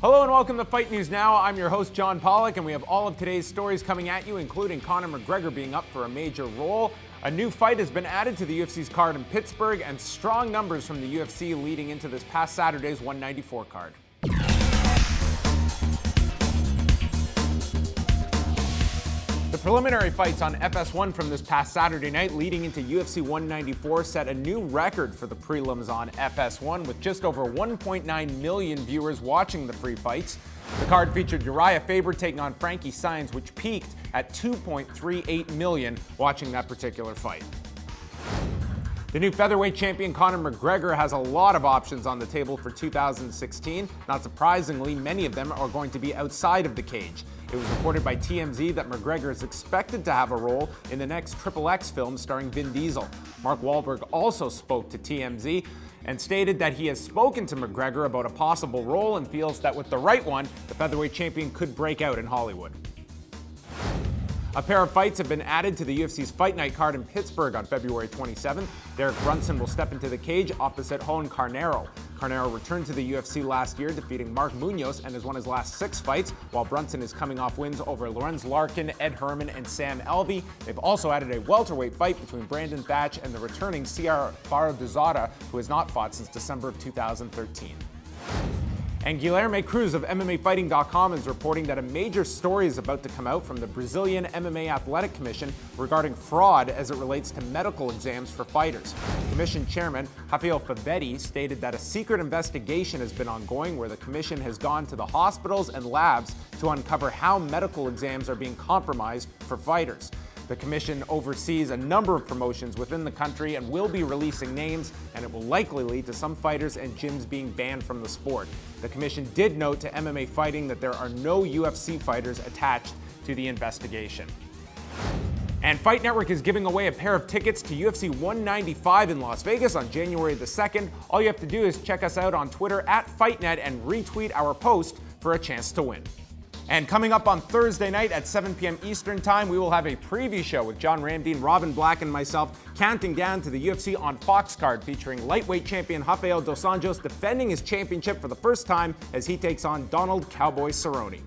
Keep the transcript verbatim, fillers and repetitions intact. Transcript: Hello and welcome to Fight News Now. I'm your host, John Pollock, and we have all of today's stories coming at you, including Conor McGregor being up for a major role. A new fight has been added to the U F C's card in Pittsburgh, and strong numbers from the U F C leading into this past Saturday's one ninety-four card. The preliminary fights on F S one from this past Saturday night leading into U F C one ninety-four set a new record for the prelims on F S one, with just over one point nine million viewers watching the free fights. The card featured Uriah Faber taking on Frankie Saenz, which peaked at two point three eight million watching that particular fight. The new featherweight champion Conor McGregor has a lot of options on the table for two thousand sixteen. Not surprisingly, many of them are going to be outside of the cage. It was reported by T M Z that McGregor is expected to have a role in the next Triple X film starring Vin Diesel. Mark Wahlberg also spoke to T M Z and stated that he has spoken to McGregor about a possible role and feels that with the right one, the featherweight champion could break out in Hollywood. A pair of fights have been added to the U F C's Fight Night card in Pittsburgh on February twenty-seventh. Derek Brunson will step into the cage opposite Roan Carneiro. Carneiro returned to the U F C last year, defeating Mark Munoz, and has won his last six fights, while Brunson is coming off wins over Lorenz Larkin, Ed Herman, and Sam Elvey. They've also added a welterweight fight between Brandon Thatch and the returning C R Faraduzada, who has not fought since December of two thousand thirteen. And Guilherme Cruz of M M A fighting dot com is reporting that a major story is about to come out from the Brazilian M M A Athletic Commission regarding fraud as it relates to medical exams for fighters. Commission Chairman Rafael Favetti stated that a secret investigation has been ongoing where the commission has gone to the hospitals and labs to uncover how medical exams are being compromised for fighters. The commission oversees a number of promotions within the country and will be releasing names, and it will likely lead to some fighters and gyms being banned from the sport. The commission did note to M M A Fighting that there are no U F C fighters attached to the investigation. And Fight Network is giving away a pair of tickets to U F C one ninety-five in Las Vegas on January the second. All you have to do is check us out on Twitter at FightNet and retweet our post for a chance to win. And coming up on Thursday night at seven p m Eastern Time, we will have a preview show with John Ramdeen, Robin Black, and myself counting down to the U F C on Fox card featuring lightweight champion Rafael Dos Anjos defending his championship for the first time as he takes on Donald Cowboy Cerrone.